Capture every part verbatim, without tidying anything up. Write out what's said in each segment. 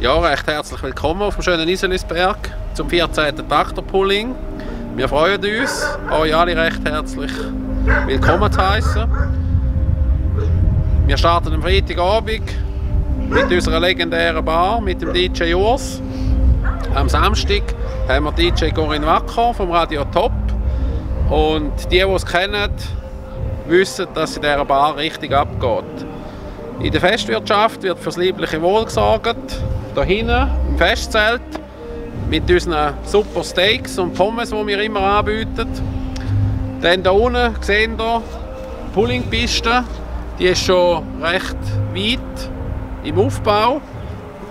Ja, recht herzlich willkommen auf dem schönen Iselisberg zum vierzehnten Tractor Pulling. Wir freuen uns, euch alle recht herzlich willkommen zu heißen. Wir starten am Freitagabend mit unserer legendären Bar, mit dem D J Urs. Am Samstag haben wir D J Corinne Wacker vom Radio Top. Und die, die es kennen, wissen, dass es in dieser Bar richtig abgeht. In der Festwirtschaft wird fürs liebliche Wohl gesorgt. Hier hinten im Festzelt mit unseren super Steaks und Pommes, die wir immer anbieten. Dann hier unten sehen wir die Pullingpiste. Die ist schon recht weit im Aufbau.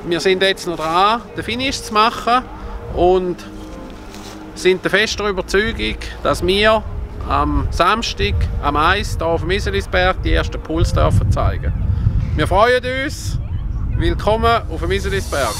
Wir sind jetzt noch dran, den Finish zu machen und sind der festen Überzeugung, dass wir am Samstag am Eis hier auf dem Iselisberg die ersten Puls dürfen zeigen. Wir freuen uns. Willkommen auf dem Iselisberg.